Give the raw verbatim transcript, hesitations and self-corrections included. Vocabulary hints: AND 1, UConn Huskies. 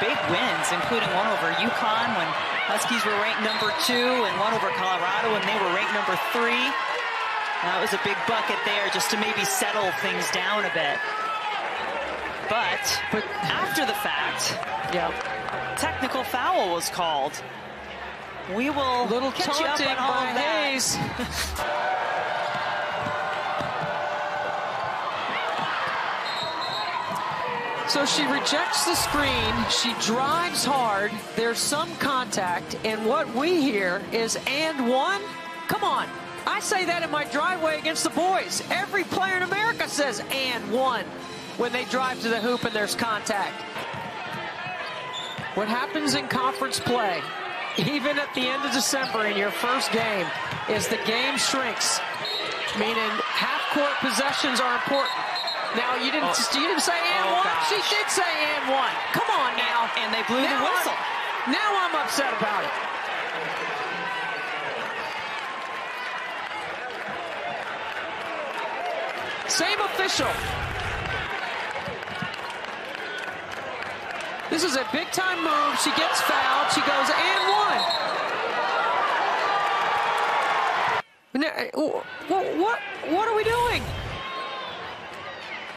big wins, including one over UConn when Huskies were ranked number two, and one over Colorado when they were ranked number three. That was a big bucket there just to maybe settle things down a bit. But, but after the fact, yep. Technical foul was called. We will little catch up on all by Hayes. So she rejects the screen, she drives hard, there's some contact, and what we hear is and one. Come on, I say that in my driveway against the boys. Every player in America says and one when they drive to the hoop and there's contact. What happens in conference play, even at the end of December in your first game, is the game shrinks, meaning half-court possessions are important. Now, you didn't, oh. you didn't say and oh, one. Gosh. She did say and one. Come on now. And they blew now the whistle. I'm, now I'm upset about it. Same official. This is a big-time move. She gets fouled. She goes and one. Now, what, what, what are we doing?